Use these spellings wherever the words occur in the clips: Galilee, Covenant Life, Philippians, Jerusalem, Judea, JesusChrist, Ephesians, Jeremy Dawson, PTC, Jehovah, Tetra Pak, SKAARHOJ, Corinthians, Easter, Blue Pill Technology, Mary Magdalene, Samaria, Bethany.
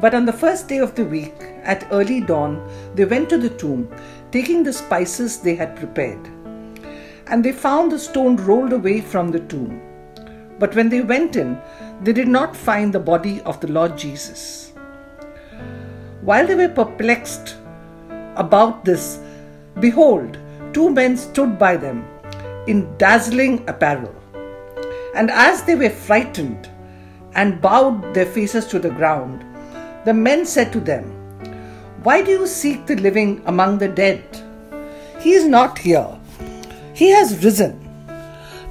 But on the first day of the week, at early dawn, they went to the tomb, taking the spices they had prepared. And they found the stone rolled away from the tomb. But when they went in, they did not find the body of the Lord Jesus. While they were perplexed about this, behold, two men stood by them in dazzling apparel. And as they were frightened and bowed their faces to the ground, the men said to them, "Why do you seek the living among the dead? He is not here. He has risen.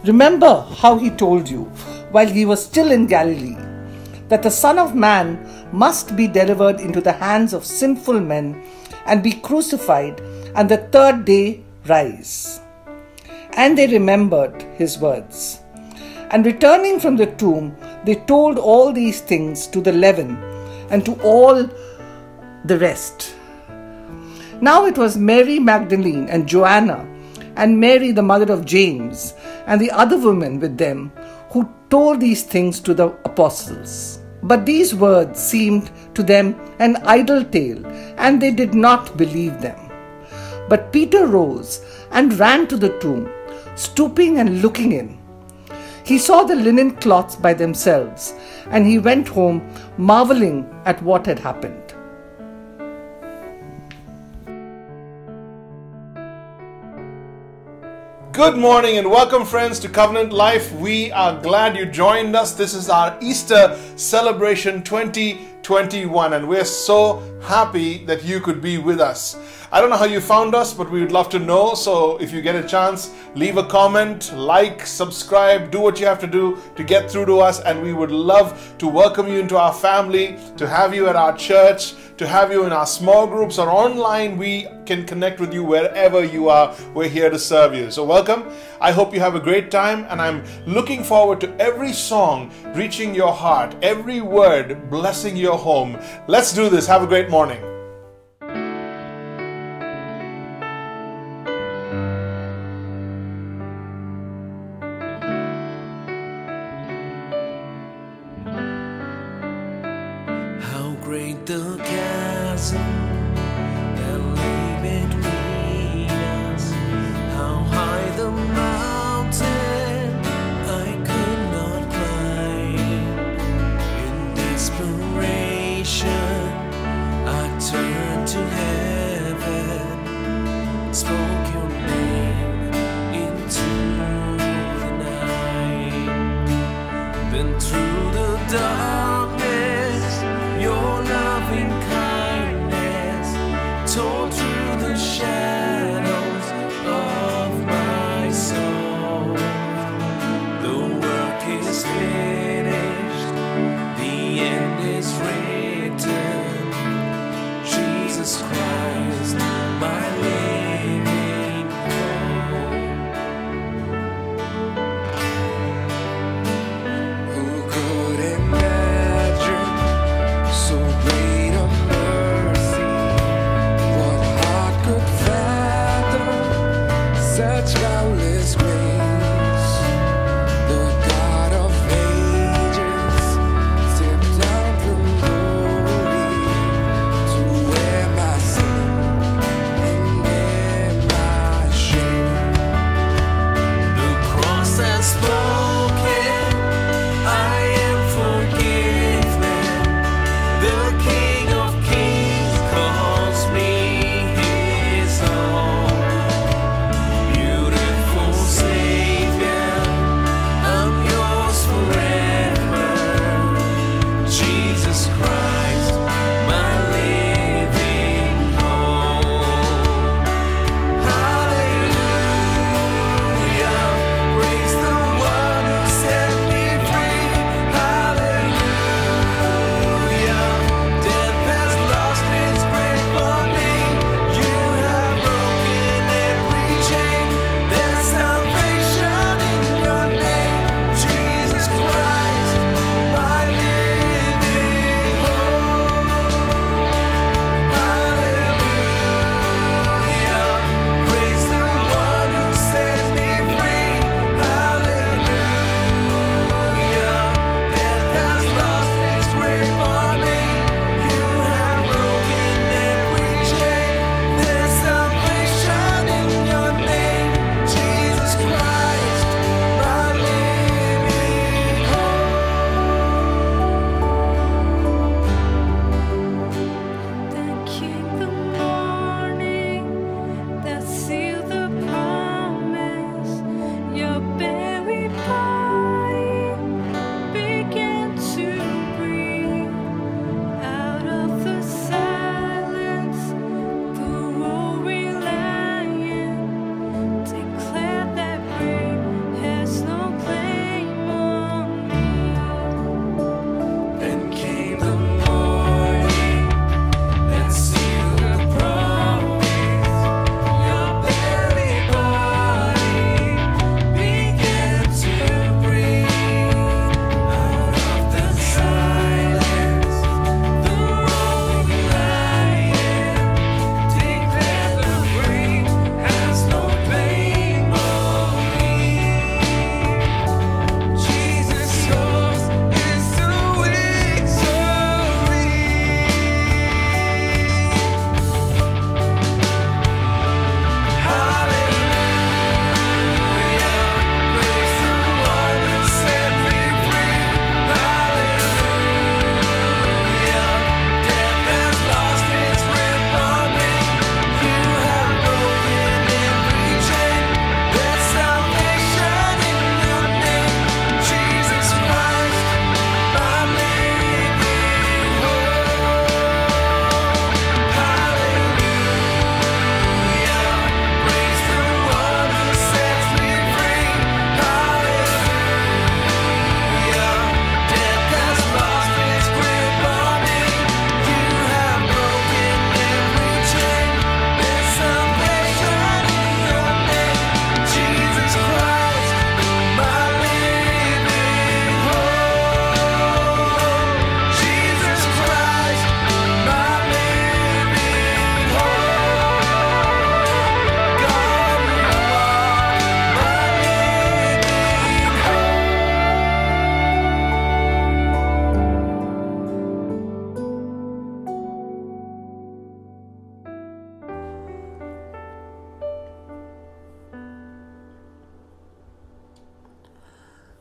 Remember how he told you while he was still in Galilee, that the Son of Man must be delivered into the hands of sinful men and be crucified, and the third day rise." And they remembered his words. And returning from the tomb, they told all these things to the 11 and to all the rest. Now it was Mary Magdalene and Joanna and Mary the mother of James and the other women with them who told these things to the apostles. But these words seemed to them an idle tale, and they did not believe them. But Peter rose and ran to the tomb, stooping and looking in. He saw the linen cloths by themselves, and he went home marveling at what had happened. Good morning and welcome, friends, to Covenant Life. We are glad you joined us. This is our Easter celebration 2021, and we're so happy that you could be with us. I don't know how you found us, but we would love to know. So if you get a chance, leave a comment, like, subscribe, do what you have to do to get through to us, and we would love to welcome you into our family, to have you at our church, to have you in our small groups or online. We can connect with you wherever you are. We're here to serve you. So welcome. I hope you have a great time, and I'm looking forward to every song reaching your heart, every word blessing your home. Let's do this. Have a great morning.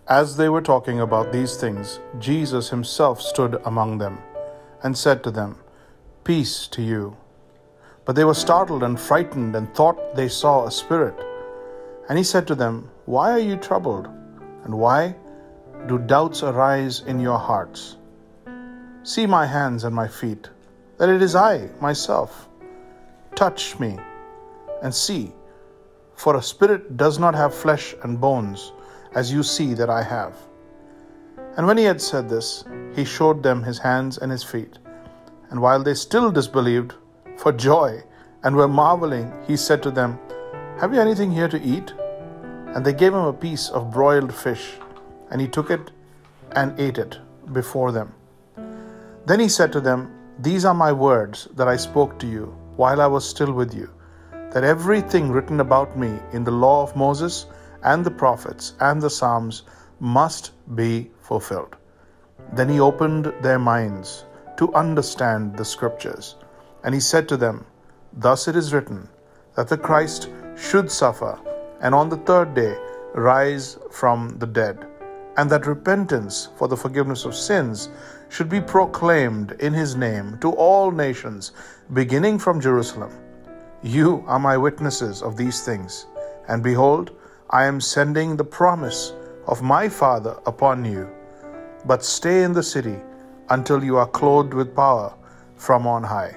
As they were talking about these things, Jesus himself stood among them and said to them, "Peace to you." But they were startled and frightened and thought they saw a spirit. And he said to them, "Why are you troubled? And why do doubts arise in your hearts? See my hands and my feet, that it is I myself. Touch me and see, for a spirit does not have flesh and bones, as you see that I have." And when he had said this, he showed them his hands and his feet. And while they still disbelieved for joy and were marveling, he said to them, "Have you anything here to eat?" And they gave him a piece of broiled fish, and he took it and ate it before them. Then he said to them, "These are my words that I spoke to you while I was still with you, that everything written about me in the law of Moses and the prophets and the Psalms must be fulfilled." Then he opened their minds to understand the scriptures. And he said to them, "Thus it is written, that the Christ should suffer, and on the third day rise from the dead, and that repentance for the forgiveness of sins should be proclaimed in his name to all nations, beginning from Jerusalem. You are my witnesses of these things, and behold, I am sending the promise of my Father upon you. But stay in the city until you are clothed with power from on high."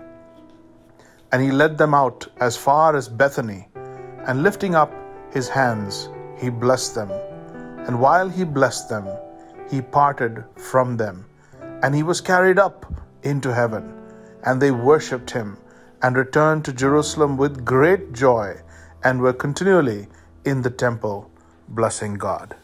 And he led them out as far as Bethany, and lifting up his hands, he blessed them. And while he blessed them, he parted from them, and he was carried up into heaven. And they worshipped him, and returned to Jerusalem with great joy, and were continually in the temple blessing God.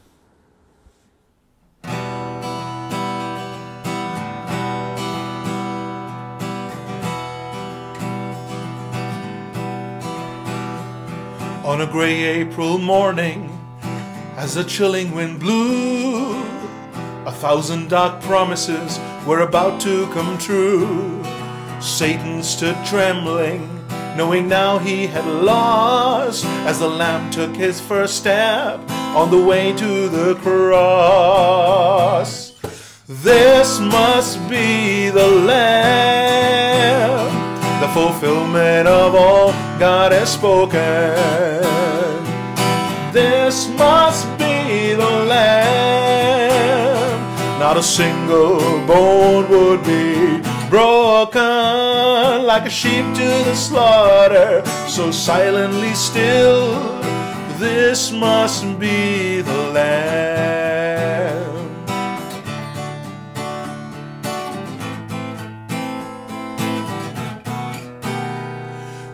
On a grey April morning, as the chilling wind blew, 1,000 dark promises were about to come true. Satan stood trembling, knowing now he had lost, as the Lamb took his first step on the way to the cross. This must be the Lamb, the fulfillment of all God has spoken. This must be the Lamb, not a single bone would be broken. Like a sheep to the slaughter, so silently still, this must be the Lamb.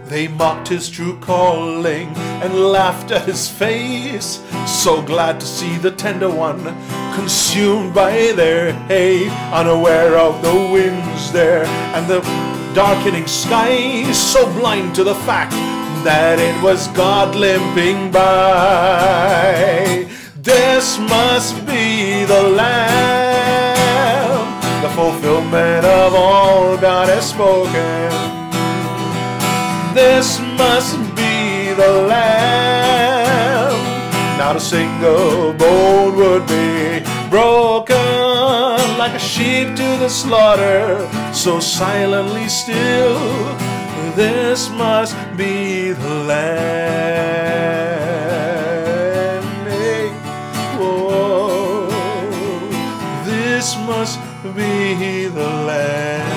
They mocked his true calling and laughed at his face, so glad to see the tender one consumed by their hate, unaware of the winds there and the darkening skies, so blind to the fact that it was God limping by. This must be the Lamb, the fulfillment of all God has spoken. This must be the Lamb, not a single bone would be broken. Like a sheep to the slaughter, so silently still, this must be the Lamb. Hey, whoa. This must be the Lamb.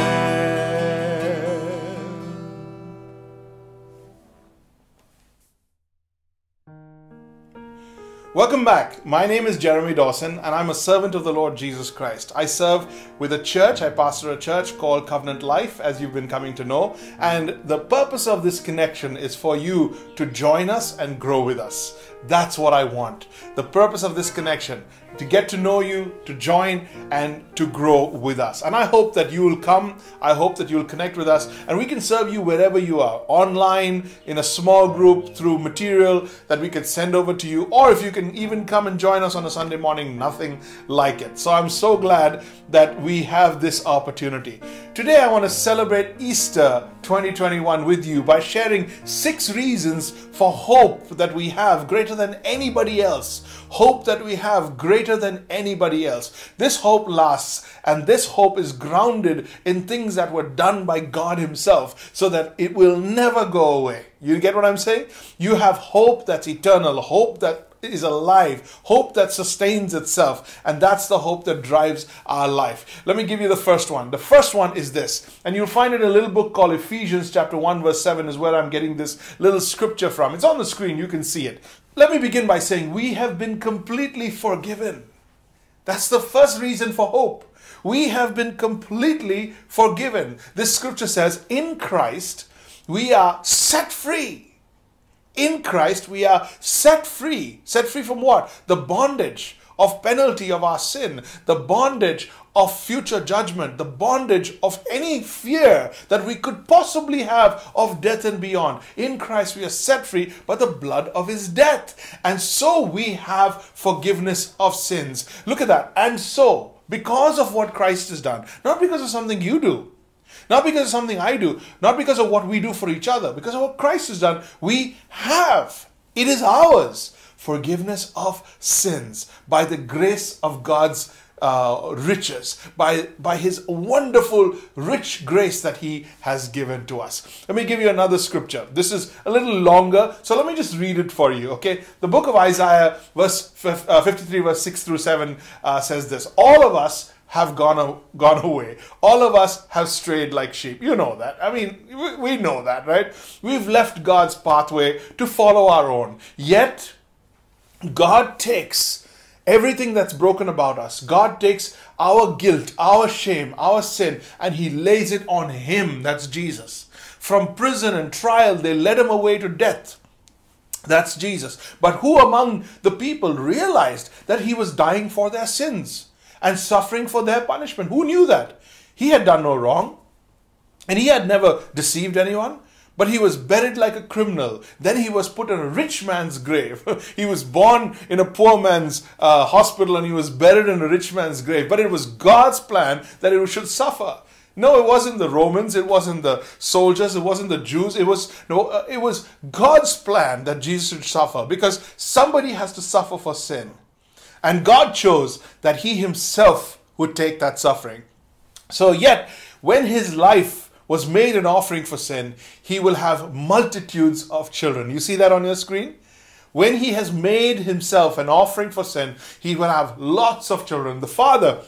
Welcome back. My name is Jeremy Dawson, and I'm a servant of the Lord Jesus Christ. I serve with a church. I pastor a church called Covenant Life, as you've been coming to know. And the purpose of this connection is for you to join us and grow with us. That's what I want. The purpose of this connection, to get to know you, to join, and to grow with us. And I hope that you will come. I hope that you will connect with us, and we can serve you wherever you are, online, in a small group, through material that we could send over to you, or if you can even come and join us on a Sunday morning, nothing like it. So I'm so glad that we have this opportunity. Today I want to celebrate Easter 2021 with you by sharing 6 reasons for hope that we have greater greater than anybody else, hope that we have greater than anybody else. This hope lasts, and this hope is grounded in things that were done by God Himself, so that it will never go away. You get what I'm saying? You have hope that's eternal, hope that is alive, hope that sustains itself, and that's the hope that drives our life. Let me give you the first one. The first one is this, and you'll find it in a little book called Ephesians chapter 1 verse 7 is where I'm getting this little scripture from. It's on the screen, you can see it. Let me begin by saying we have been completely forgiven. That's the first reason for hope. We have been completely forgiven. This scripture says, in Christ we are set free. In Christ, we are set free. Set free from what? The bondage of penalty of our sin, the bondage of future judgment, the bondage of any fear that we could possibly have of death and beyond. In Christ, we are set free by the blood of His death. And so we have forgiveness of sins. Look at that. And so, because of what Christ has done, not because of something you do, not because of something I do, not because of what we do for each other, because of what Christ has done, we have, it is ours, forgiveness of sins by the grace of God's riches, by His wonderful, rich grace that He has given to us. Let me give you another scripture. This is a little longer, so let me just read it for you, okay? The book of Isaiah, verse 53, verse 6 through 7 says this, all of us have gone away. All of us have strayed like sheep. You know that. I mean, we know that, right? We've left God's pathway to follow our own. Yet, God takes everything that's broken about us. God takes our guilt, our shame, our sin, and He lays it on Him. That's Jesus. From prison and trial, they led Him away to death. That's Jesus. But who among the people realized that He was dying for their sins and suffering for their punishment? Who knew that? He had done no wrong, and He had never deceived anyone, but He was buried like a criminal. Then He was put in a rich man's grave. He was born in a poor man's hospital, and He was buried in a rich man's grave. But it was God's plan that He should suffer. No, it wasn't the Romans, it wasn't the soldiers, it wasn't the Jews, it was God's plan that Jesus should suffer, because somebody has to suffer for sin. And God chose that He Himself would take that suffering. So yet, when His life was made an offering for sin, He will have multitudes of children. You see that on your screen? When He has made Himself an offering for sin, He will have lots of children. The Father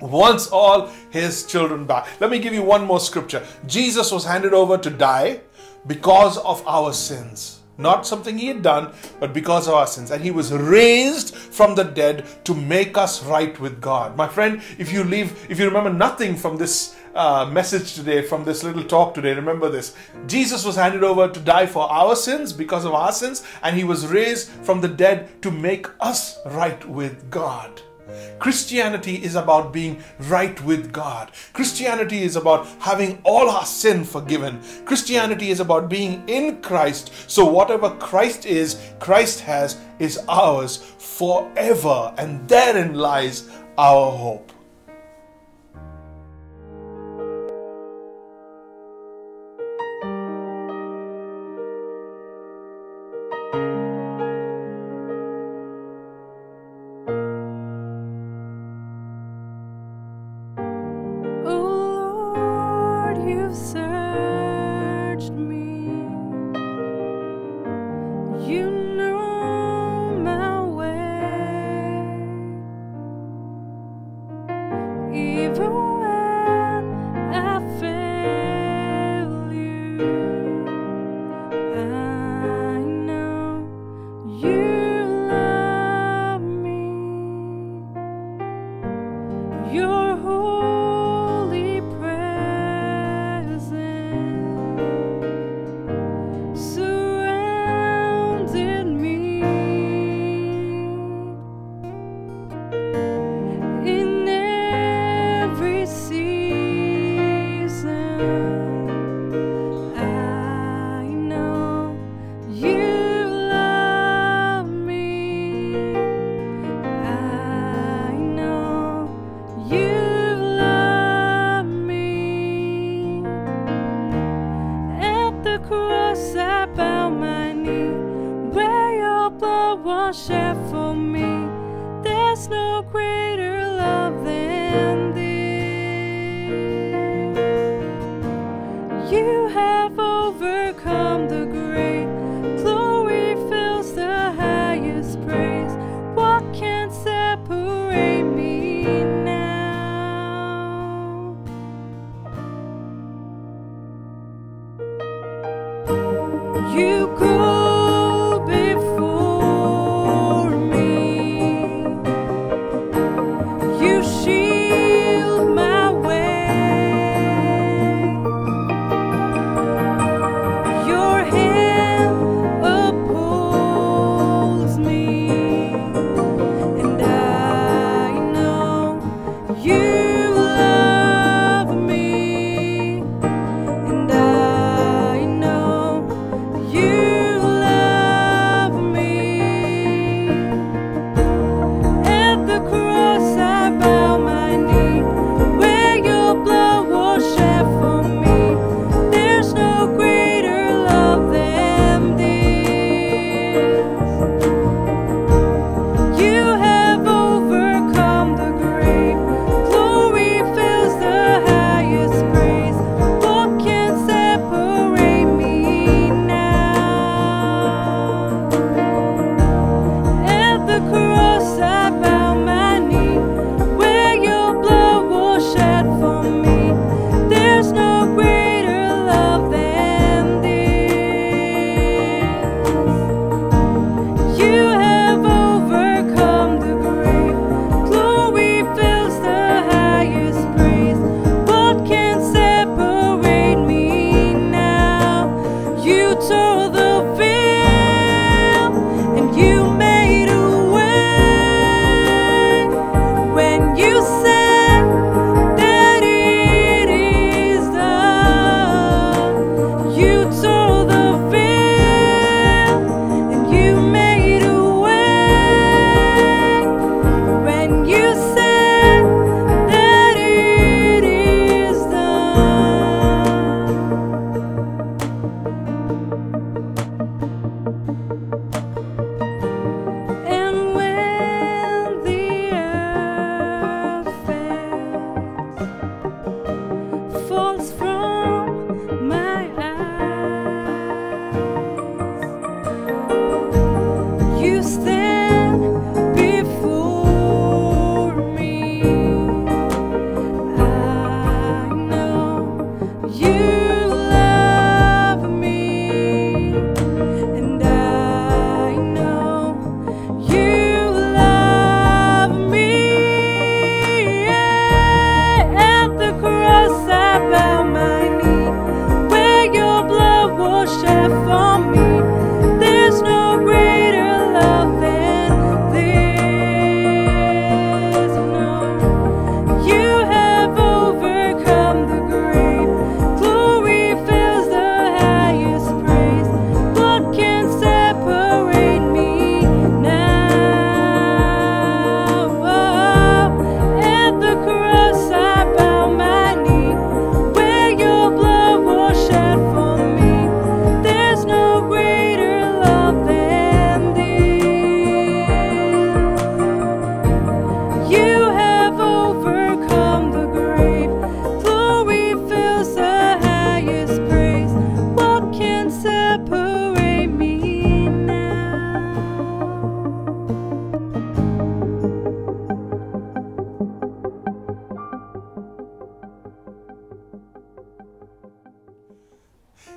wants all His children back. Let me give you one more scripture. Jesus was handed over to die because of our sins. Not something He had done, but because of our sins. And He was raised from the dead to make us right with God. My friend, if you remember nothing from this message today, from this little talk today, remember this. Jesus was handed over to die for our sins, because of our sins, and He was raised from the dead to make us right with God. Christianity is about being right with God. Christianity is about having all our sin forgiven. Christianity is about being in Christ. So whatever Christ is, Christ has, is ours forever. And therein lies our hope. You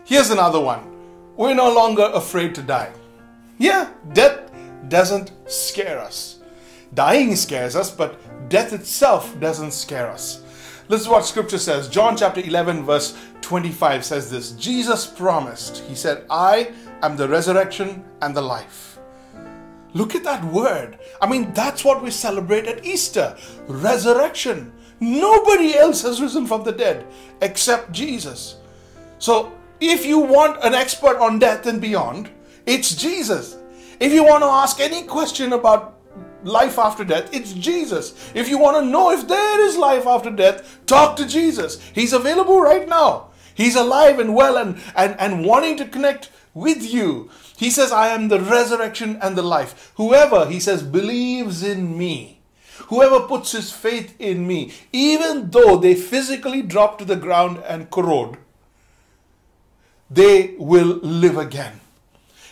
Here's another one. We're no longer afraid to die. Yeah, death doesn't scare us. Dying scares us, but death itself doesn't scare us. This is what scripture says. John chapter 11 verse 25 says this. Jesus promised. He said, I am the resurrection and the life. Look at that word. I mean, that's what we celebrate at Easter. Resurrection. Nobody else has risen from the dead except Jesus. So, if you want an expert on death and beyond, it's Jesus. If you want to ask any question about life after death, it's Jesus. If you want to know if there is life after death, talk to Jesus. He's available right now. He's alive and well and wanting to connect with you. He says, I am the resurrection and the life. Whoever, he says, believes in me. Whoever puts his faith in me, even though they physically drop to the ground and corrode, they will live again.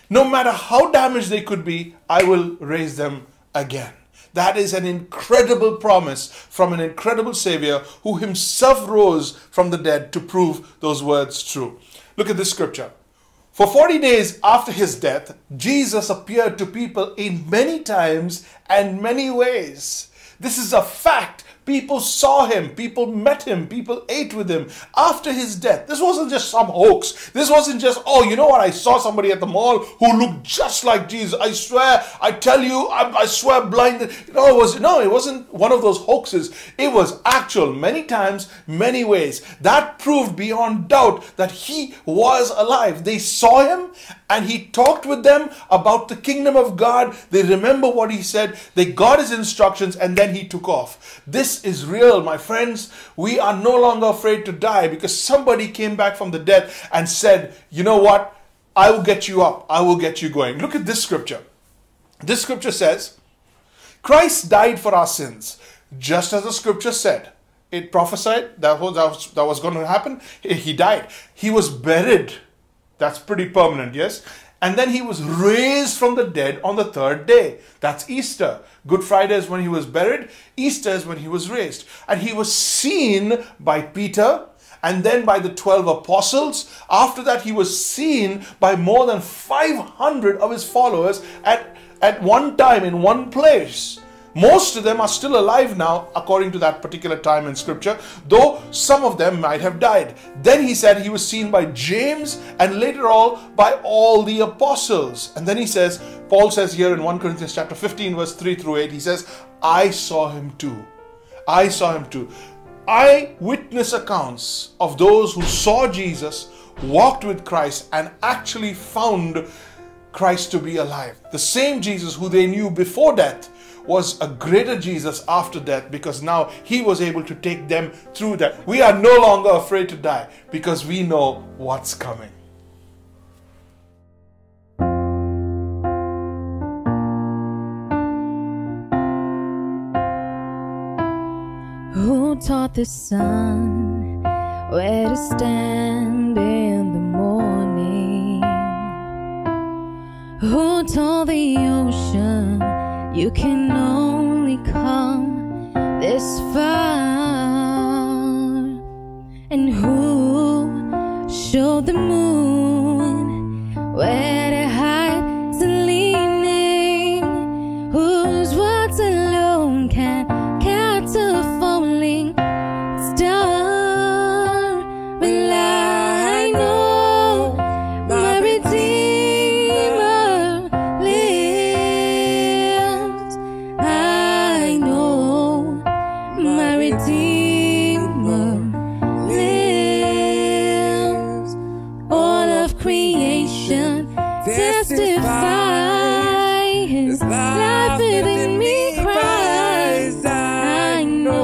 No matter how damaged they could be, I will raise them again. That is an incredible promise from an incredible Savior who himself rose from the dead to prove those words true. Look at this scripture. For 40 days after his death, Jesus appeared to people in many times and many ways. This is a fact People saw him, people met him, people ate with him after his death. This wasn't just some hoax. This wasn't just, oh, you know what, I saw somebody at the mall who looked just like Jesus. I swear, I tell you, I swear blinded. No, it wasn't one of those hoaxes. It was actual, many times, many ways. That proved beyond doubt that he was alive. They saw him and he talked with them about the kingdom of God. They remember what he said. They got his instructions and then he took off. This is real, my friends. We are no longer afraid to die because somebody came back from the dead and said, you know what? I will get you up. I will get you going. Look at this scripture. This scripture says, Christ died for our sins, just as the scripture said. It prophesied that was going to happen. He died. He was buried. That's pretty permanent, yes? And then he was raised from the dead on the third day. That's Easter. Good Friday is when he was buried. Easter is when he was raised. And he was seen by Peter and then by the 12 apostles. After that, he was seen by more than 500 of his followers at one time in one place. Most of them are still alive now, according to that particular time in scripture, though some of them might have died. Then he said he was seen by James and later on by all the apostles. And then he says, Paul says here in 1 Corinthians chapter 15, verse 3 through 8, he says, I saw him too. I saw him too. Eyewitness accounts of those who saw Jesus, walked with Christ, and actually found Christ to be alive. The same Jesus who they knew before death was a greater Jesus after death, because now he was able to take them through that. We are no longer afraid to die because we know what's coming. Who taught the sun where to stand in the morning? Who told the ocean you can only come this far? And who showed the moon where to hide its leaning? Whose words alone can catch a falling star? But I know my Redeemer lives. I know my Redeemer lives. All of creation testifies his life within me cries. I know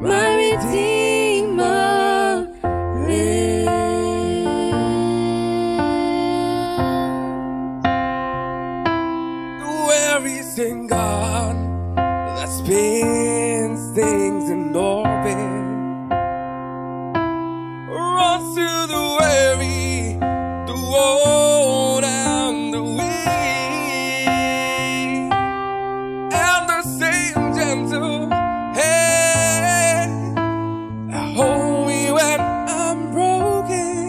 my Redeemer lives. Where is in God that spins things in orbit? Runs to the weary, the old and the weak, and the same gentle hand that hold me when I'm broken,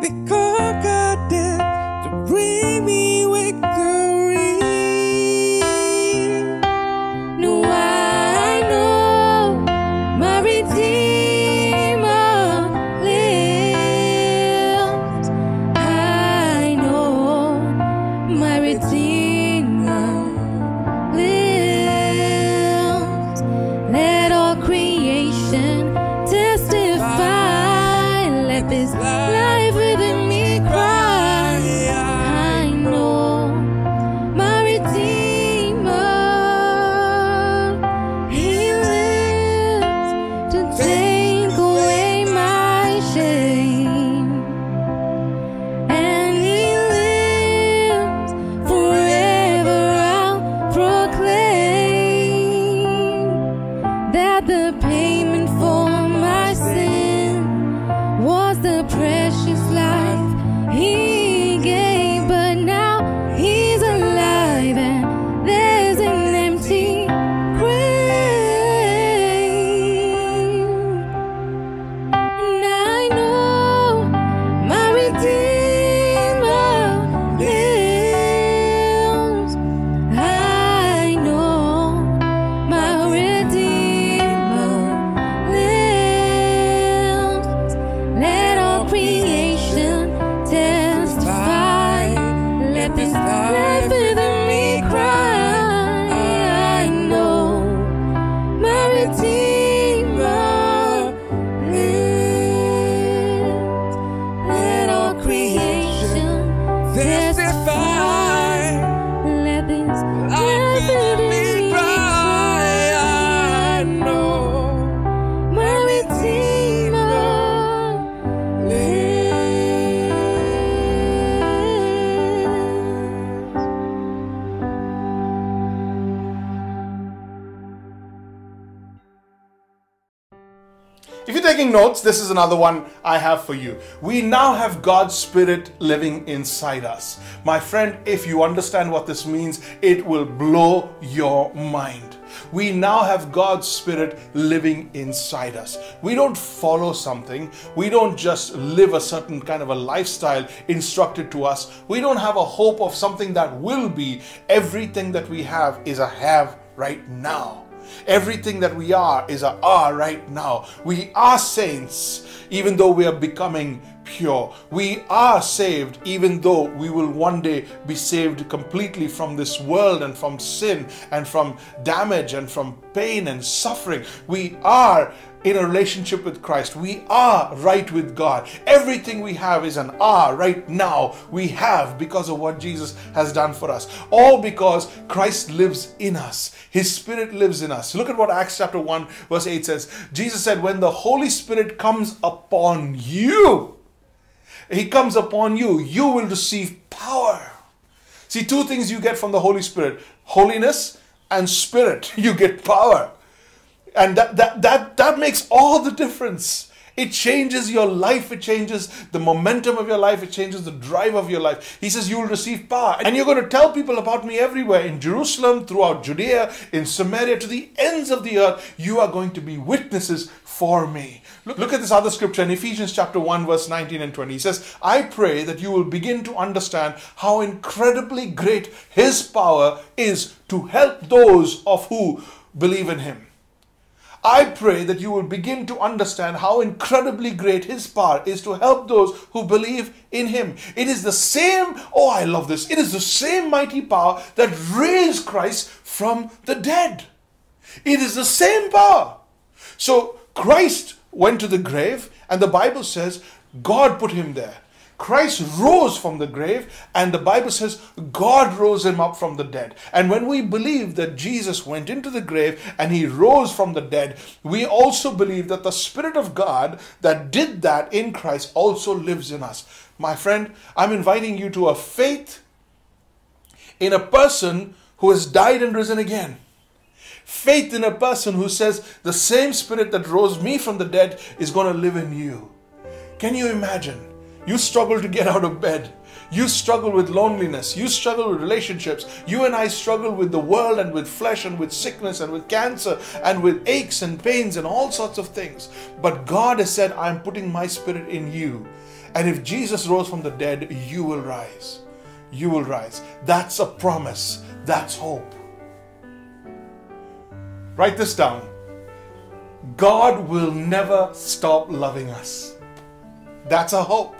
because God did to bring me victory. No, I know my Redeemer lives. I know my Redeemer lives. Let all creation testify. Let this life within me cry. I know my Redeemer. He lives to take away my shame. And he lives forever. I'll proclaim that the payment for my sin was the precious life he gave. But now he's alive and there's an empty grave. And I know my Redeemer lives. I know my Redeemer. Notes, this is another one I have for you. We now have God's Spirit living inside us. My friend, if you understand what this means, it will blow your mind. We now have God's Spirit living inside us. We don't follow something. We don't just live a certain kind of a lifestyle instructed to us. We don't have a hope of something that will be. Everything that we have is a have right now. Everything that we are is a are right now. We are saints even though we are becoming pure. We are saved even though we will one day be saved completely from this world and from sin and from damage and from pain and suffering. We are in a relationship with Christ. We are right with God. Everything we have is an are right now. We have because of what Jesus has done for us. All because Christ lives in us. His Spirit lives in us. Look at what Acts chapter 1 verse 8 says. Jesus said, when the Holy Spirit comes upon you, He comes upon you, you will receive power. See, two things you get from the Holy Spirit. Holiness and Spirit. You get power. And that makes all the difference. It changes your life. It changes the momentum of your life. It changes the drive of your life. He says you will receive power. And you're going to tell people about me everywhere. In Jerusalem, throughout Judea, in Samaria, to the ends of the earth. You are going to be witnesses for me. Look at this other scripture in Ephesians chapter 1 verse 19 and 20. He says, I pray that you will begin to understand how incredibly great His power is to help those of who believe in Him. I pray that you will begin to understand how incredibly great His power is to help those who believe in Him. It is the same, oh I love this, it is the same mighty power that raised Christ from the dead. It is the same power. So Christ went to the grave and the Bible says God put Him there. Christ rose from the grave and the Bible says God rose Him up from the dead. And when we believe that Jesus went into the grave and He rose from the dead, we also believe that the Spirit of God that did that in Christ also lives in us. My friend, I'm inviting you to a faith in a person who has died and risen again. Faith in a person who says the same Spirit that rose me from the dead is going to live in you. Can you imagine? You struggle to get out of bed. You struggle with loneliness. You struggle with relationships. You and I struggle with the world and with flesh and with sickness and with cancer and with aches and pains and all sorts of things. But God has said, I'm putting my Spirit in you. And if Jesus rose from the dead, you will rise. You will rise. That's a promise. That's hope. Write this down. God will never stop loving us. That's a hope.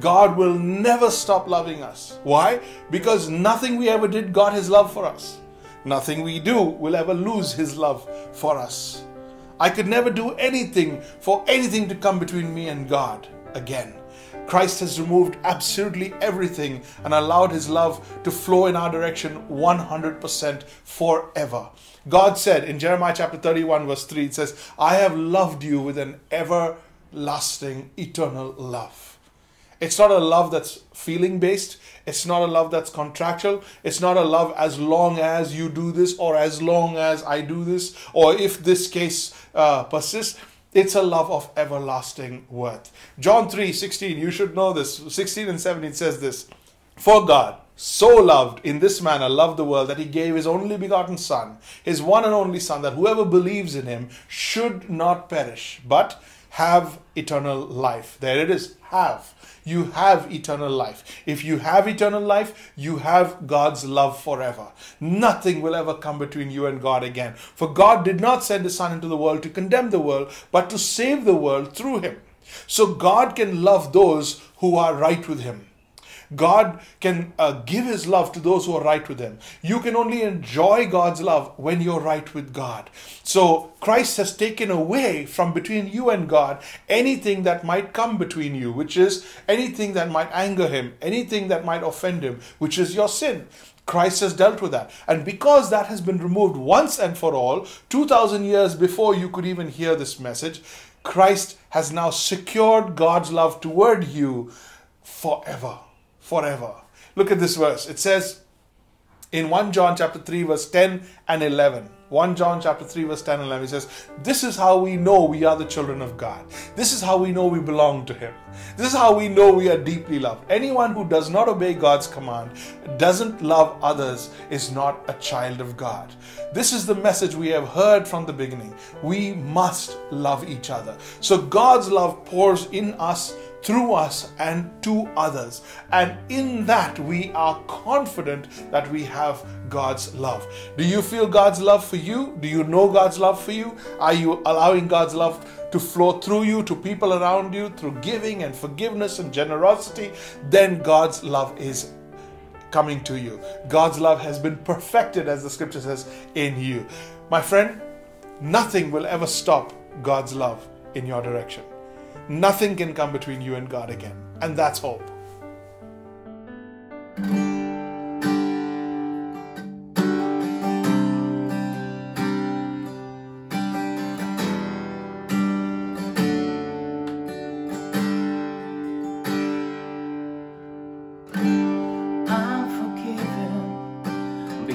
God will never stop loving us. Why? Because nothing we ever did got His love for us. Nothing we do will ever lose His love for us. I could never do anything for anything to come between me and God again. Christ has removed absolutely everything and allowed His love to flow in our direction 100% forever. God said in Jeremiah chapter 31 verse 3, it says, I have loved you with an everlasting, eternal love. It's not a love that's feeling based. It's not a love that's contractual. It's not a love as long as you do this or as long as I do this or if this case persists. It's a love of everlasting worth. John 3:16, you should know this. 16 and 17 says this. For God so loved, in this manner loved the world, that He gave His only begotten Son, His one and only Son, that whoever believes in Him should not perish, but have eternal life. There it is. Have. You have eternal life. If you have eternal life, you have God's love forever. Nothing will ever come between you and God again. For God did not send His Son into the world to condemn the world, but to save the world through Him. So God can love those who are right with Him. God can give his love to those who are right with him. You can only enjoy God's love when you're right with God. So Christ has taken away from between you and God anything that might come between you, which is anything that might anger him, anything that might offend him, which is your sin. Christ has dealt with that. And because that has been removed once and for all, 2,000 years before you could even hear this message, Christ has now secured God's love toward you forever. Forever. Look at this verse. It says in 1 John chapter 3 verse 10 and 11. 1 John chapter 3 verse 10 and 11. It says, this is how we know we are the children of God. This is how we know we belong to him. This is how we know we are deeply loved. Anyone who does not obey God's command, doesn't love others, is not a child of God. This is the message we have heard from the beginning. We must love each other. So God's love pours in us, through us, and to others. And in that we are confident that we have God's love. Do you feel God's love for you? Do you know God's love for you? Are you allowing God's love to flow through you, to people around you, through giving and forgiveness and generosity? Then God's love is coming to you. God's love has been perfected, as the scripture says, in you. My friend, nothing will ever stop God's love in your direction. Nothing can come between you and God again. And that's hope. I'm forgiven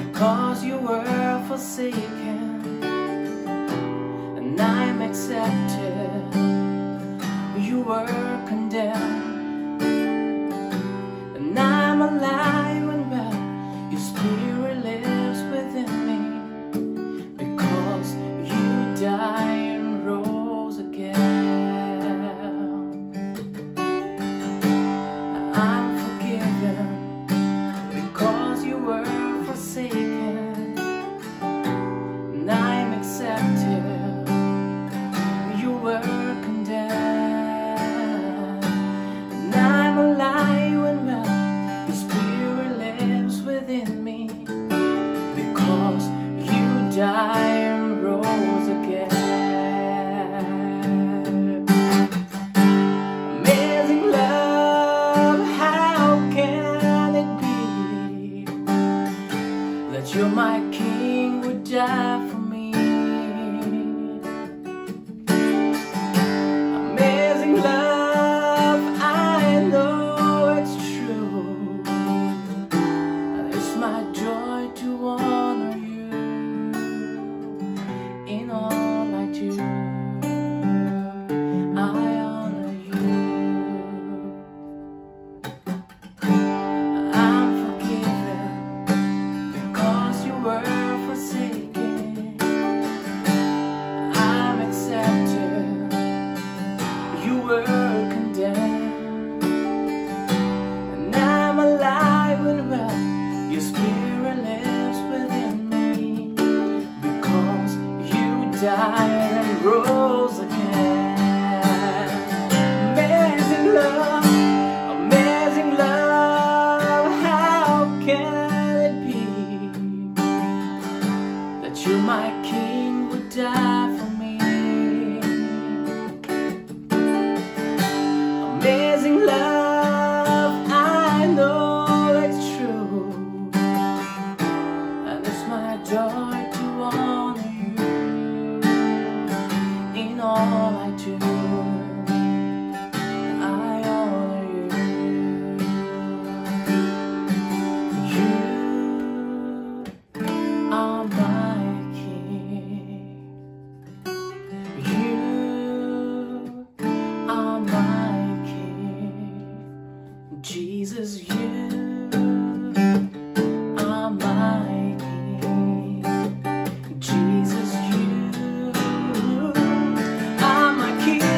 because you were forsaken, and I'm accepted. You were condemned, and I'm alive and well. Your spirit lives within me because you died and rose again. I'm forgiven because you were forsaken, and I'm accepted. You were condemned. You're my king, would die for me. Amazing love, I know it's true. It's my joy to honor you in all I do. I honor you. I'm forgiven because you were forsaken. I'm accepted. You were condemned, and I'm alive and well. Your spirit lives within me because you died and rose again. Amazing love. You, my king, would die for me. Amazing love, I know it's true, and it's my joy to honor you in all I do. Jesus, you are my king. Jesus, you are my king.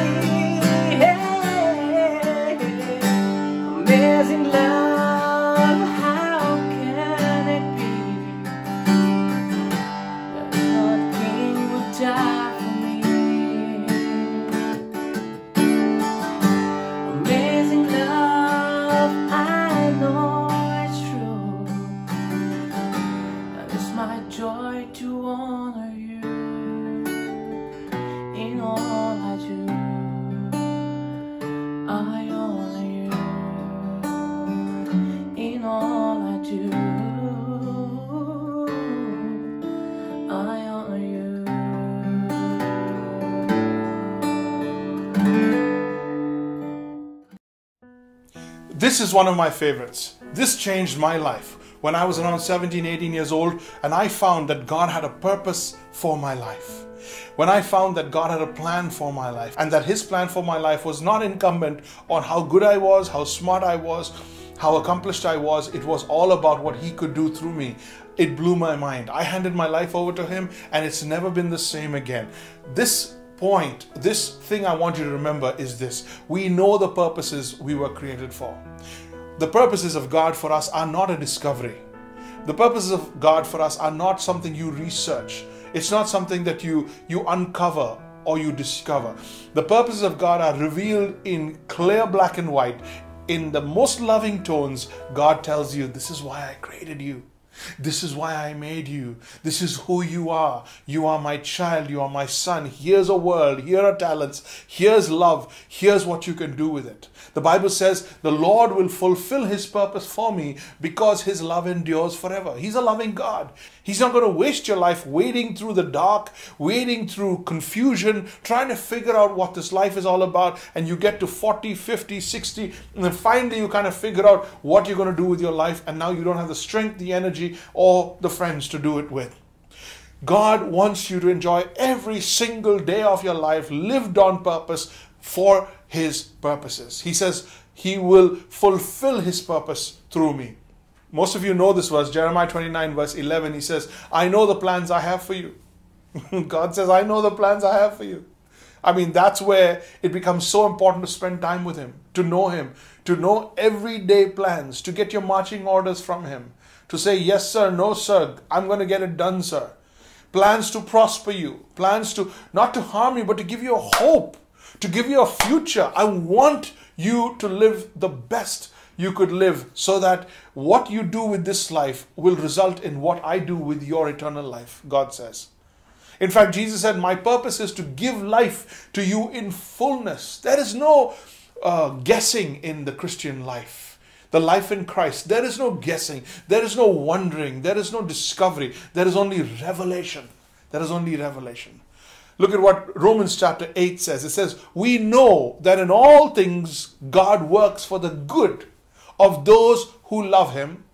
This is one of my favorites. This changed my life when I was around 17, 18 years old, and I found that God had a purpose for my life. When I found that God had a plan for my life, and that His plan for my life was not incumbent on how good I was, how smart I was, how accomplished I was. It was all about what He could do through me. It blew my mind. I handed my life over to Him, and it's never been the same again. This thing I want you to remember is this: we know the purposes we were created for. The purposes of God for us are not a discovery. The purposes of God for us are not something you research. It's not something that you uncover or you discover. The purposes of God are revealed in clear black and white. In the most loving tones, God tells you, this is why I created you. This is why I made you. This is who you are. You are my child. You are my son. Here's a world. Here are talents. Here's love. Here's what you can do with it. The Bible says the Lord will fulfill His purpose for me because His love endures forever. He's a loving God. He's not going to waste your life wading through the dark, wading through confusion, trying to figure out what this life is all about. And you get to 40, 50, 60, and then finally you kind of figure out what you're going to do with your life. And now you don't have the strength, the energy, or the friends to do it with. God wants you to enjoy every single day of your life lived on purpose for His purposes. He says He will fulfill His purpose through me. Most of you know this verse, Jeremiah 29 verse 11. He says, I know the plans I have for you. God says, I know the plans I have for you. I mean, that's where it becomes so important to spend time with Him, to know Him, to know everyday plans, to get your marching orders from Him, to say, yes, sir, no, sir, I'm going to get it done, sir. Plans to prosper you, plans to not to harm you, but to give you a hope, to give you a future. I want you to live the best you could live so that what you do with this life will result in what I do with your eternal life, God says. In fact, Jesus said, my purpose is to give life to you in fullness. There is no guessing in the Christian life. The life in Christ, there is no guessing. There is no wondering. There is no discovery. There is only revelation. There is only revelation. Look at what Romans chapter 8 says. It says, we know that in all things God works for the good of those who love Him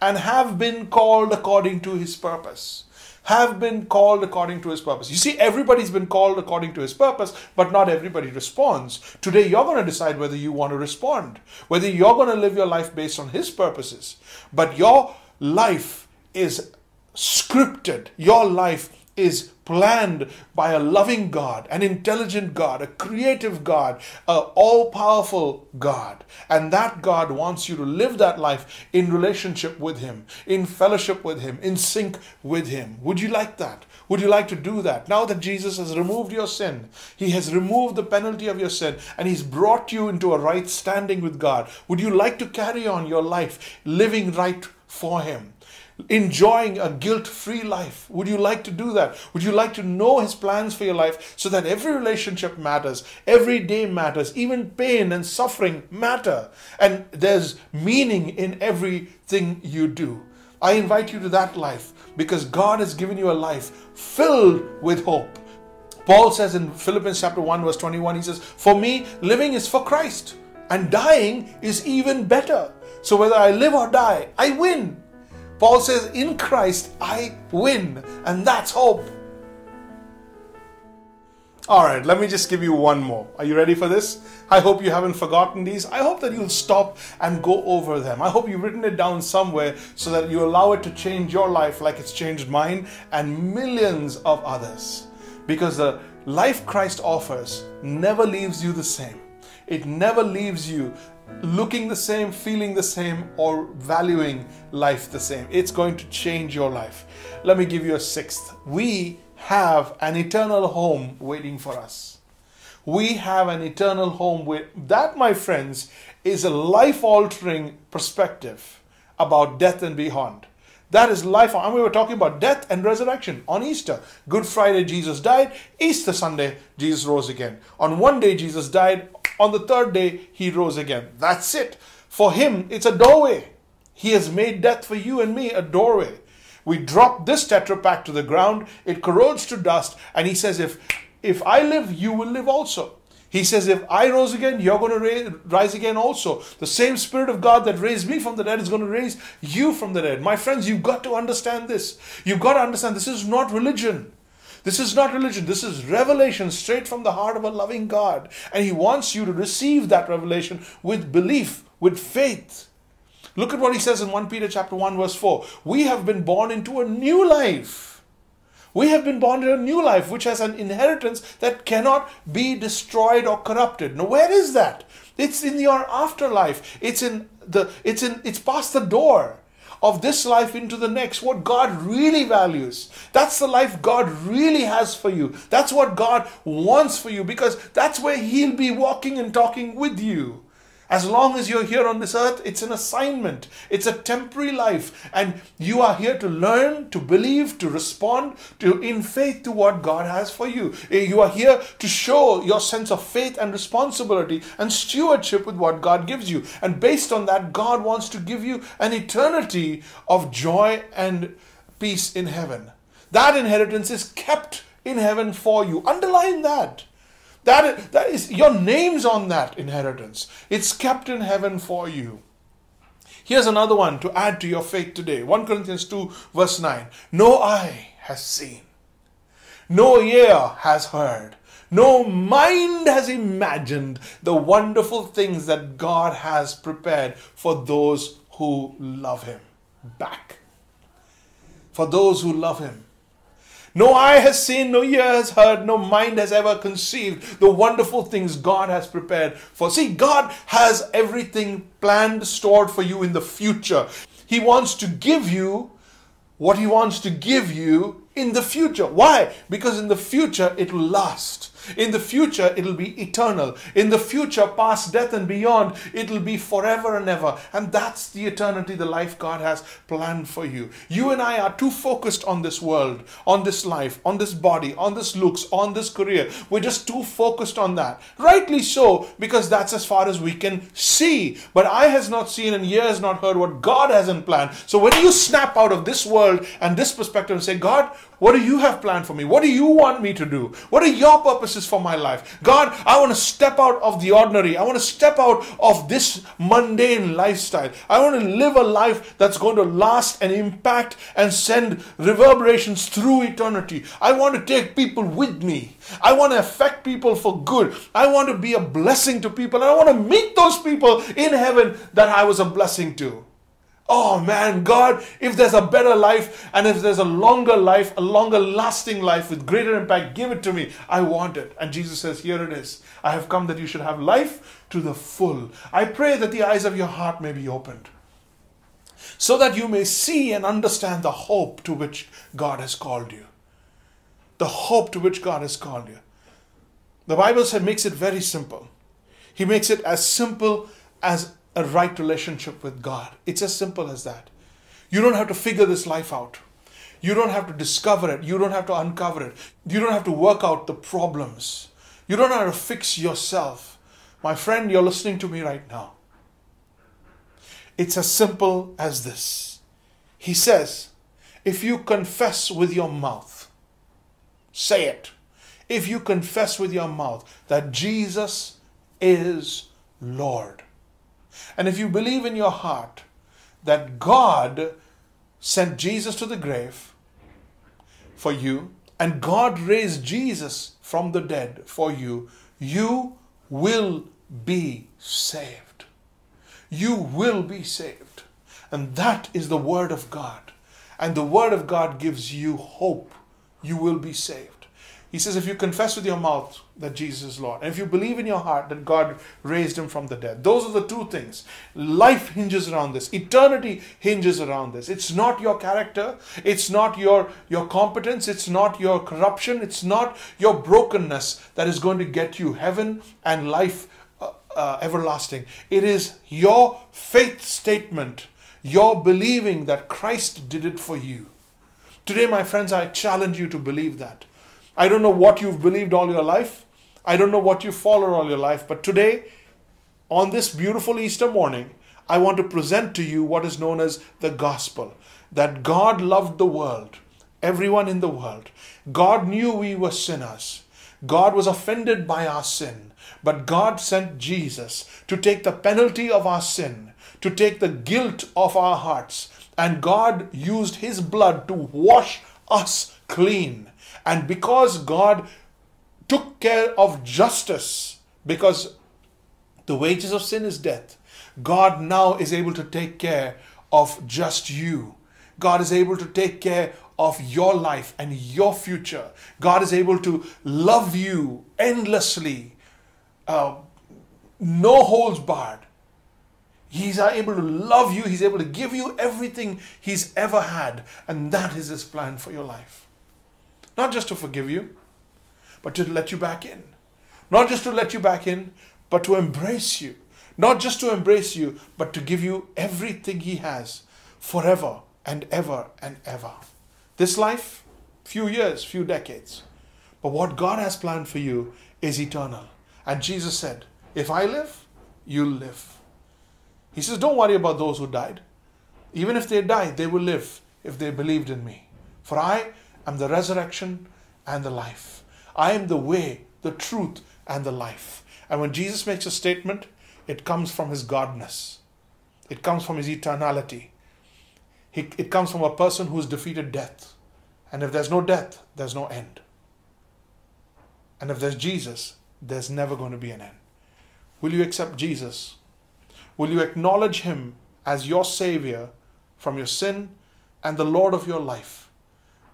and have been called according to His purpose. Have been called according to His purpose. You see, everybody's been called according to His purpose, but not everybody responds. Today, you're going to decide whether you want to respond, whether you're going to live your life based on His purposes. But your life is scripted. Your life is planned by a loving God, an intelligent God, a creative God, an all-powerful God. And that God wants you to live that life in relationship with Him, in fellowship with Him, in sync with Him. Would you like that? Would you like to do that? Now that Jesus has removed your sin, He has removed the penalty of your sin, and He's brought you into a right standing with God. Would you like to carry on your life living right for Him? Enjoying a guilt-free life. Would you like to do that? Would you like to know His plans for your life so that every relationship matters, every day matters, even pain and suffering matter, and there's meaning in everything you do? I invite you to that life because God has given you a life filled with hope. Paul says in Philippians chapter 1 verse 21, he says, for me, living is for Christ and dying is even better. So whether I live or die, I win. Paul says, in Christ, I win. And that's hope. All right, let me just give you one more. Are you ready for this? I hope you haven't forgotten these. I hope that you'll stop and go over them. I hope you've written it down somewhere so that you allow it to change your life like it's changed mine and millions of others. Because the life Christ offers never leaves you the same. It never leaves you looking the same, feeling the same, or valuing life the same. It's going to change your life. Let me give you a sixth. We have an eternal home waiting for us. We have an eternal home. That, my friends, is a life-altering perspective about death and beyond. That is life. And we were talking about death and resurrection on Easter. Good Friday, Jesus died. Easter Sunday, Jesus rose again. On one day, Jesus died. On the third day, He rose again. That's it. For Him, it's a doorway. He has made death for you and me a doorway. We drop this tetra pak to the ground. It corrodes to dust. And He says, if I live, you will live also. He says, if I rose again, you're going to rise again also. The same Spirit of God that raised me from the dead is going to raise you from the dead. My friends, you've got to understand this. You've got to understand this is not religion. This is not religion. This is revelation straight from the heart of a loving God. And He wants you to receive that revelation with belief, with faith. Look at what He says in 1 Peter chapter 1 verse 4. We have been born into a new life. We have been born in a new life, which has an inheritance that cannot be destroyed or corrupted. Now, where is that? It's in your afterlife. It's past the door of this life into the next. What God really values. That's the life God really has for you. That's what God wants for you, because that's where He'll be walking and talking with you. As long as you're here on this earth, it's an assignment. It's a temporary life. And you are here to learn, to believe, to respond in faith to what God has for you. You are here to show your sense of faith and responsibility and stewardship with what God gives you. And based on that, God wants to give you an eternity of joy and peace in heaven. That inheritance is kept in heaven for you. Underline that. That is, your name's on that inheritance. It's kept in heaven for you. Here's another one to add to your faith today. 1 Corinthians 2 verse 9. No eye has seen. No ear has heard. No mind has imagined the wonderful things that God has prepared for those who love Him. Back. For those who love Him. No eye has seen, no ear has heard, no mind has ever conceived the wonderful things God has prepared for. See, God has everything planned, stored for you in the future. He wants to give you what He wants to give you in the future. Why? Because in the future it will last. In the future it will be eternal. In the future, past death and beyond, it will be forever and ever. And that's the eternity, the life God has planned for you. You and I are too focused on this world, on this life, on this body, on this looks, on this career. We're just too focused on that. Rightly so, because that's as far as we can see. But eye has not seen and ear has not heard what God has in plan. So when you snap out of this world and this perspective and say, God, what do you have planned for me? What do you want me to do? What are your purposes for my life? God, I want to step out of the ordinary. I want to step out of this mundane lifestyle. I want to live a life that's going to last and impact and send reverberations through eternity. I want to take people with me. I want to affect people for good. I want to be a blessing to people. And I want to meet those people in heaven that I was a blessing to. Oh man, God, if there's a better life and if there's a longer life, a longer lasting life with greater impact, give it to me. I want it. And Jesus says, here it is. I have come that you should have life to the full. I pray that the eyes of your heart may be opened, so that you may see and understand the hope to which God has called you. The hope to which God has called you. The Bible makes it very simple. He makes it as simple as a right relationship with God. It's as simple as that. You don't have to figure this life out. You don't have to discover it. You don't have to uncover it. You don't have to work out the problems. You don't have to fix yourself. My friend, you're listening to me right now. It's as simple as this. He says, if you confess with your mouth, say it. If you confess with your mouth that Jesus is Lord, and if you believe in your heart that God sent Jesus to the grave for you, and God raised Jesus from the dead for you, you will be saved. You will be saved. And that is the Word of God. And the Word of God gives you hope. You will be saved. He says, if you confess with your mouth that Jesus is Lord, and if you believe in your heart that God raised Him from the dead, those are the two things. Life hinges around this. Eternity hinges around this. It's not your character. It's not your competence. It's not your corruption. It's not your brokenness that is going to get you heaven and life everlasting. It is your faith statement, your believing that Christ did it for you. Today, my friends, I challenge you to believe that. I don't know what you've believed all your life. I don't know what you follow all your life. But today, on this beautiful Easter morning, I want to present to you what is known as the gospel. That God loved the world, everyone in the world. God knew we were sinners. God was offended by our sin, but God sent Jesus to take the penalty of our sin, to take the guilt of our hearts, and God used his blood to wash us clean. And because God took care of justice, because the wages of sin is death, God now is able to take care of just you. God is able to take care of your life and your future. God is able to love you endlessly, no holds barred. He's able to love you. He's able to give you everything he's ever had. And that is his plan for your life. Not just to forgive you, but to let you back in. Not just to let you back in, but to embrace you. Not just to embrace you, but to give you everything he has forever and ever and ever. This life, few years, few decades. But what God has planned for you is eternal. And Jesus said, if I live, you'll live. He says, don't worry about those who died. Even if they die, they will live if they believed in me. For I am the resurrection and the life. I am the way, the truth, and the life. And when Jesus makes a statement, it comes from his godness. It comes from his eternality. It comes from a person who's defeated death. And if there's no death, there's no end. And if there's Jesus, there's never going to be an end. Will you accept Jesus? Will you acknowledge him as your Savior from your sin and the Lord of your life?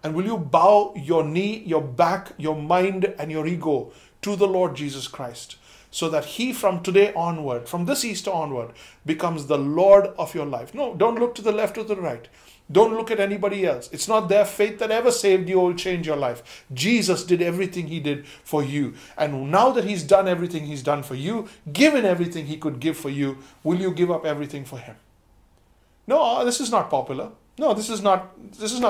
And will you bow your knee, your back, your mind, and your ego to the Lord Jesus Christ, so that he, from today onward, from this Easter onward, becomes the Lord of your life? No, don't look to the left or the right. Don't look at anybody else. It's not their faith that ever saved you or will change your life. Jesus did everything he did for you. And now that he's done everything he's done for you, given everything he could give for you, will you give up everything for him? No, this is not popular. No, this is not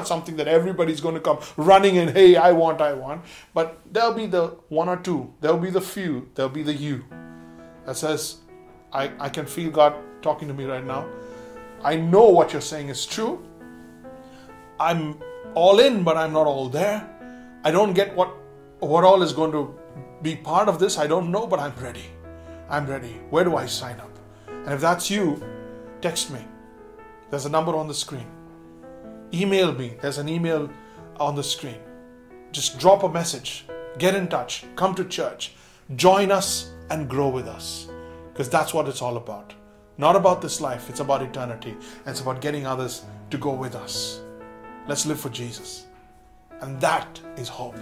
something that everybody's going to come running and, hey, I want. But there'll be the one or two. There'll be the few. There'll be the you that says, I can feel God talking to me right now. I know what you're saying is true. I'm all in, but I'm not all there. I don't get what all is going to be part of this. I don't know, but I'm ready. I'm ready. Where do I sign up? And if that's you, text me. There's a number on the screen. Email me. There's an email on the screen. Just drop a message. Get in touch. Come to church. Join us and grow with us. Because that's what it's all about. Not about this life. It's about eternity. And it's about getting others to go with us. Let's live for Jesus. And that is hope.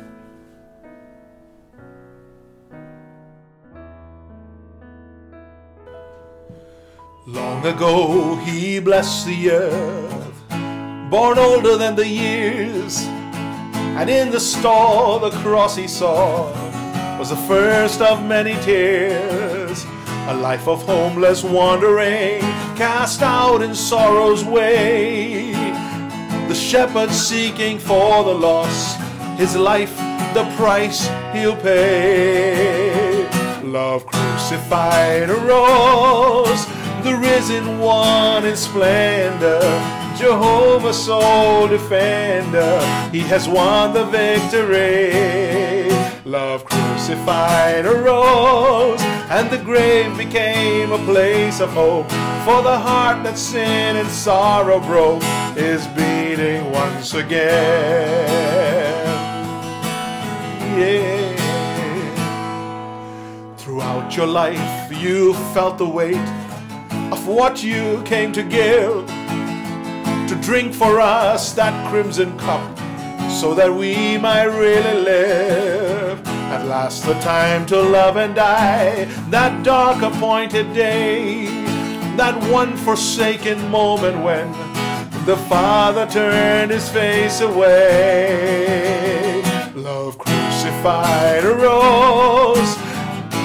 Long ago he blessed the earth, born older than the years, and in the star the cross he saw was the first of many tears. A life of homeless wandering, cast out in sorrow's way, the shepherd seeking for the lost, his life the price he'll pay. Love crucified arose, the risen one in splendor, Jehovah's sole defender, he has won the victory. Love crucified arose, and the grave became a place of hope, for the heart that sin and sorrow broke is beating once again. Yeah. Throughout your life you felt the weight of what you came to give, to drink for us that crimson cup, so that we might really live. At last the time to love and die, that dark appointed day, that one forsaken moment when the Father turned his face away. Love crucified arose,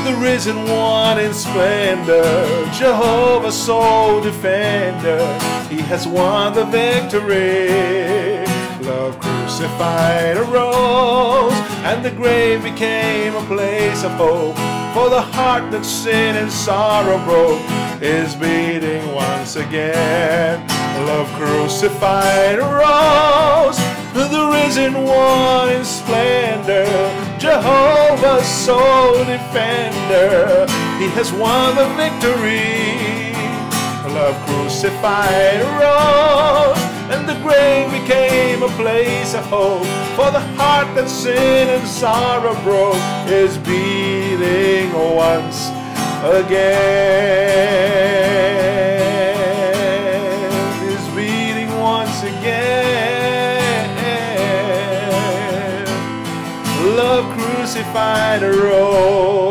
the risen one in splendor, Jehovah's sole defender, he has won the victory. Love crucified arose, and the grave became a place of hope, for the heart that sin and sorrow broke is beating once again. Love crucified arose, the risen one in splendor, Jehovah, soul defender. He has won the victory. Love crucified rose, and the grave became a place of hope. For the heart that sin and sorrow broke is beating once again. Is beating once again. Love crucified rose.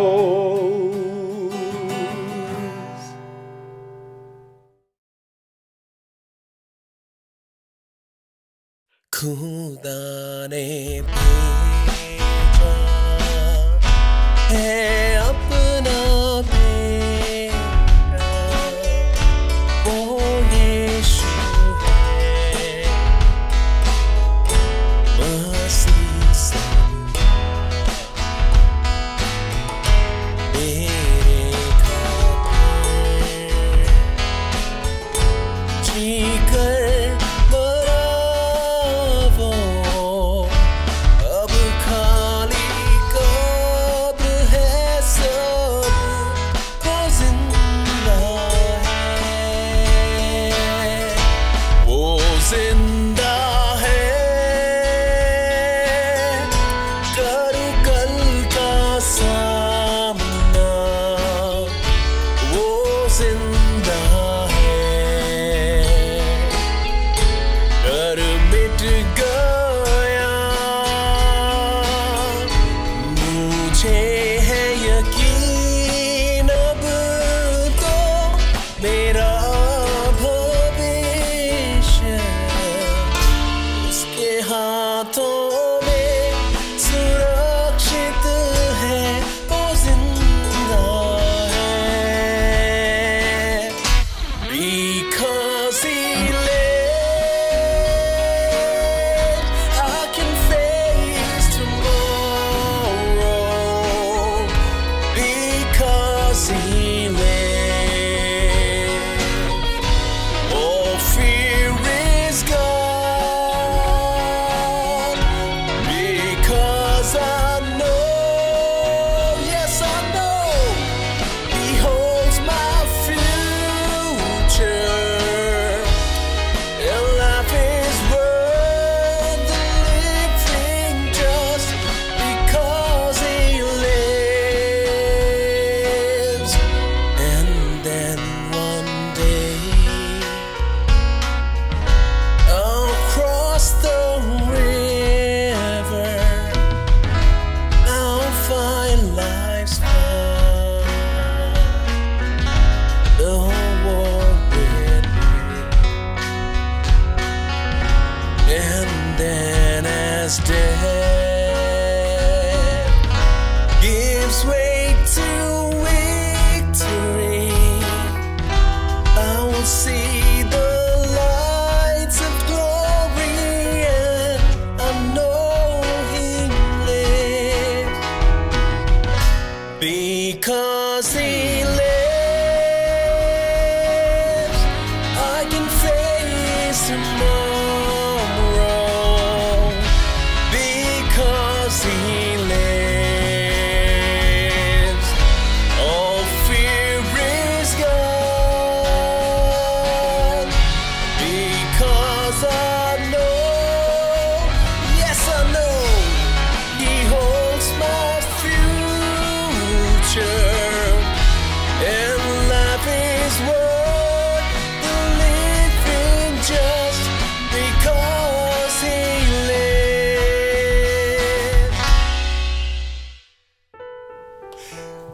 खुदाने भेजा है अपना बेटा, वो यीशु है मसीह से मेरे खाते जीकर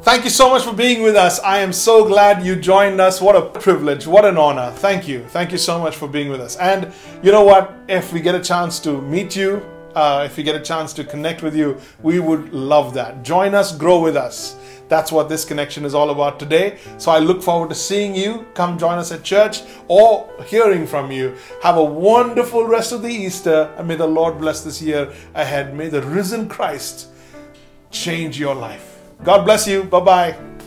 Thank you so much for being with us. I am so glad you joined us. What a privilege. What an honor. Thank you. Thank you so much for being with us. And you know what? If we get a chance to meet you, if we get a chance to connect with you, we would love that. Join us, grow with us. That's what this connection is all about today. So I look forward to seeing you. Come join us at church or hearing from you. Have a wonderful rest of the Easter, and may the Lord bless this year ahead. May the risen Christ change your life. God bless you. Bye-bye.